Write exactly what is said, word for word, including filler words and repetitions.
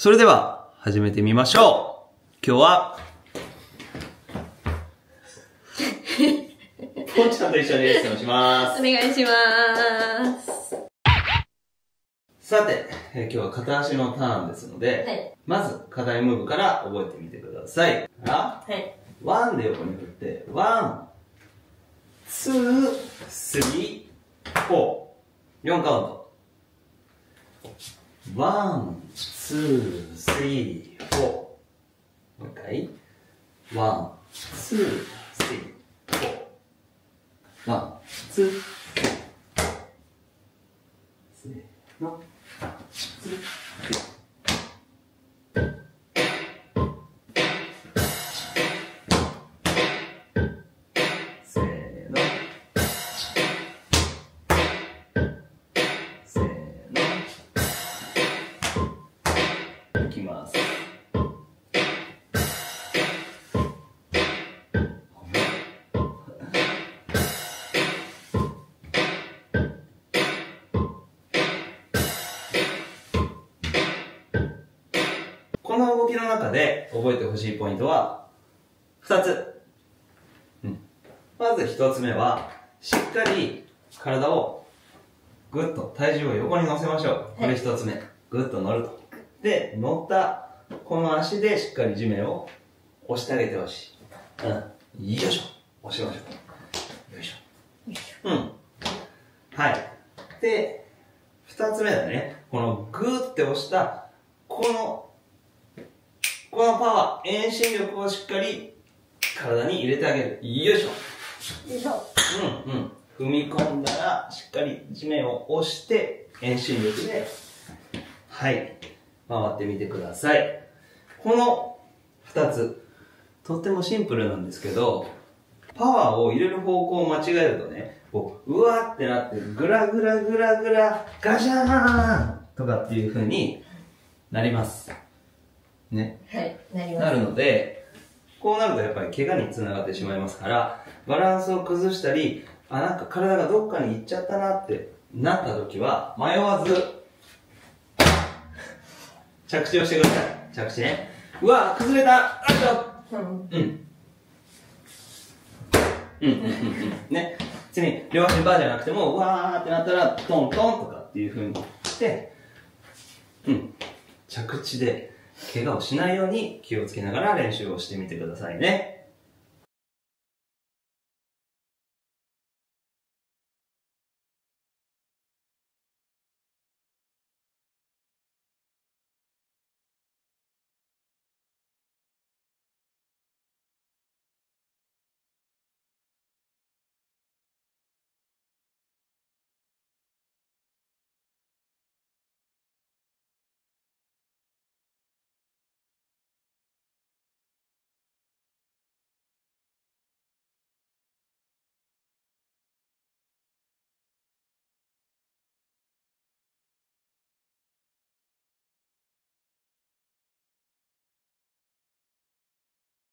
それでは始めてみましょう。今日はポンちゃんと一緒にレッスンをします。お願いします。さて、えー、今日は片足のターンですので、はい、まず課題ムーブから覚えてみてください。はい、ワンで横に振って、ワン、ツー、スリー、フォー、よんカウント。ワン、ツー、スリー、フォー。もう一回。ワン、ツー、スリー、フォー。ワン、ツー、せーの。ツー、スリー。この動きの中で覚えてほしいポイントはふたつ、うん、まずひとつめはしっかり体をグッと体重を横に乗せましょう。これひとつめ、グッと乗ると。で、乗ったこの足でしっかり地面を押してあげてほしい、うん、よいしょ、押しましょう。よいしょ、うん、はい。で、ふたつめだね。このグーって押したこのこのパワー、遠心力をしっかり体に入れてあげる。よいしょ。よいしょ。うんうん。踏み込んだら、しっかり地面を押して、遠心力で、はい、回ってみてください。この二つ、とってもシンプルなんですけど、パワーを入れる方向を間違えるとね、こう、うわーってなって、ぐらぐらぐらぐら、ガシャーンとかっていう風になります。ね、はい、なります。なるので、こうなるとやっぱり怪我につながってしまいますから、バランスを崩したり、あ、なんか体がどっかに行っちゃったなってなった時は、迷わず、着地をしてください。着地ね。うわ、崩れた、あっと、うん、うん。うん、うん、うん、うん。ね。別に、両足バーじゃなくても、うわーってなったら、トントンとかっていう風にして、うん。着地で、怪我をしないように気をつけながら練習をしてみてくださいね。